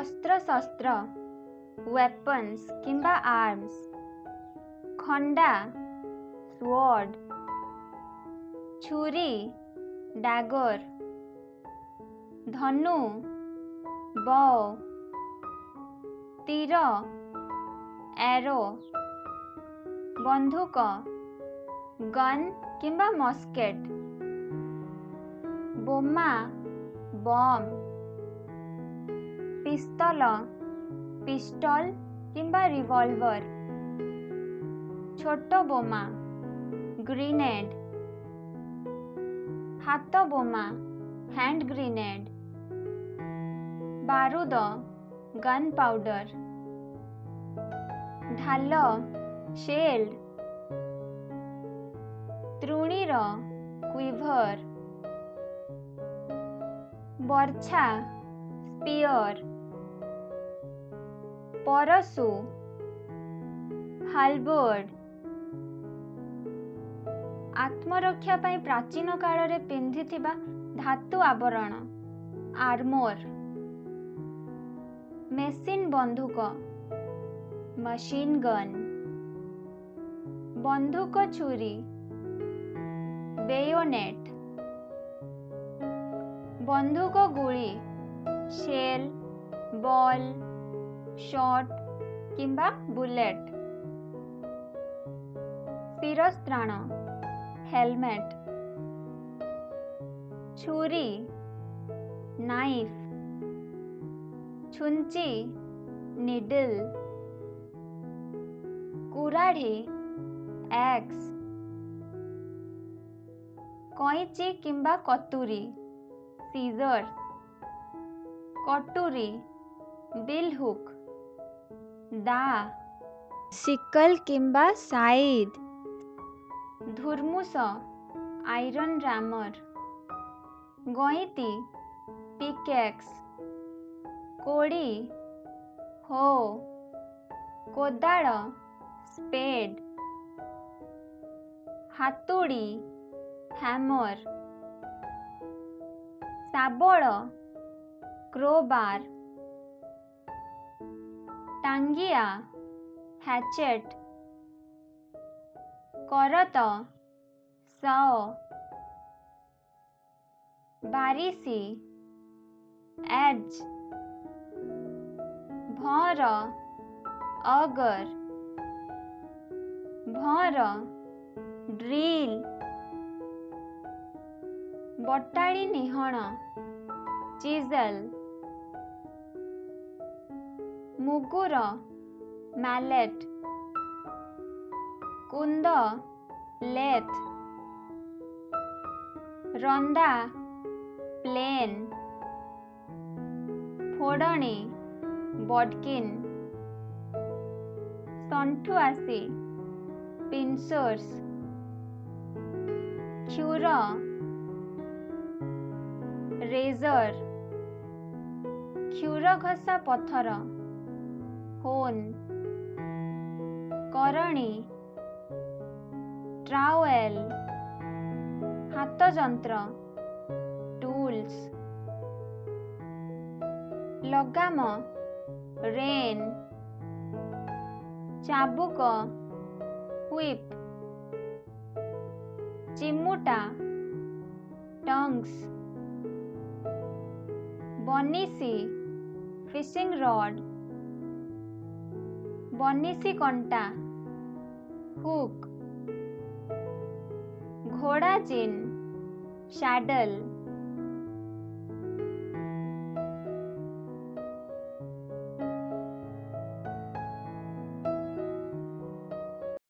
অস্ত্র শস্ত্র ওয়েপন্স কিংবা আর্মস, খন্ডা সোয়ার্ড, ছুরি ডাগর, ধনু বও, তীর অ্যারো, বন্দুক গন কিংবা মস্কেট, বোমা বম, পিস্তল পিষ্টল কিংবা রিভলভর, ছোট বোমা গ্রিনেড, হাত বোমা হ্যান্ড গ্রিনেড, বারুদ গান পাউডার, ঢাল শেল্ড, তৃণীর কুইভর, বর্ছা স্পিয়র, পরশু হালবোর্ড। আত্মরক্ষা পাই প্রাচীন কালরে পিঁধিবা ধাতু আবরণ আর্মোর, মেশিন বন্দুক মেশিন গন, বন্দুক ছুরি বেয়োনেট, বন্দুক গুলি শেল বল শট কিংবা বুলেট, শিরস্ত্রাণ হেলমেট, ছুরি নাইফ, ছুঞ্চি নিডল, কুরাড়ি এক্স, কইচি কিংবা কতুরি সিজার্স, কটুরি বিল হুক, দা সিকল কিংবা সাইড, ধুরমুস আইরন রামর, গইতি পিকেক্স, কোড়ি হো, কোদাল স্পেড, হাতুড়ি হ্যামর, শাবল ক্রোবার, টাঙ্গিয়া হ্যাচেট, করত সাও, বারিসি এজ, ভর অগর, ভর ড্রিল, বটাড়ি নিহণ চিজল, মুগুর ম্যালেট, কুন্দ লেথ, রন্দা প্লেন, ফোড়ণী বডকিন, সন্ঠুয়াসি পিনসোর্স, ক্ষুর রেজর, ক্ষুর ঘষা পথর হোন, করণী ট্রাওয়েল, হাতযন্ত্র টুলস, লগাম রেন, চাবুক হুইপ, চিমুটা টংস, বনিশি ফিশিং রড, বনিশি কণ্টা হুক, ঘোড়া জিন স্যাডল।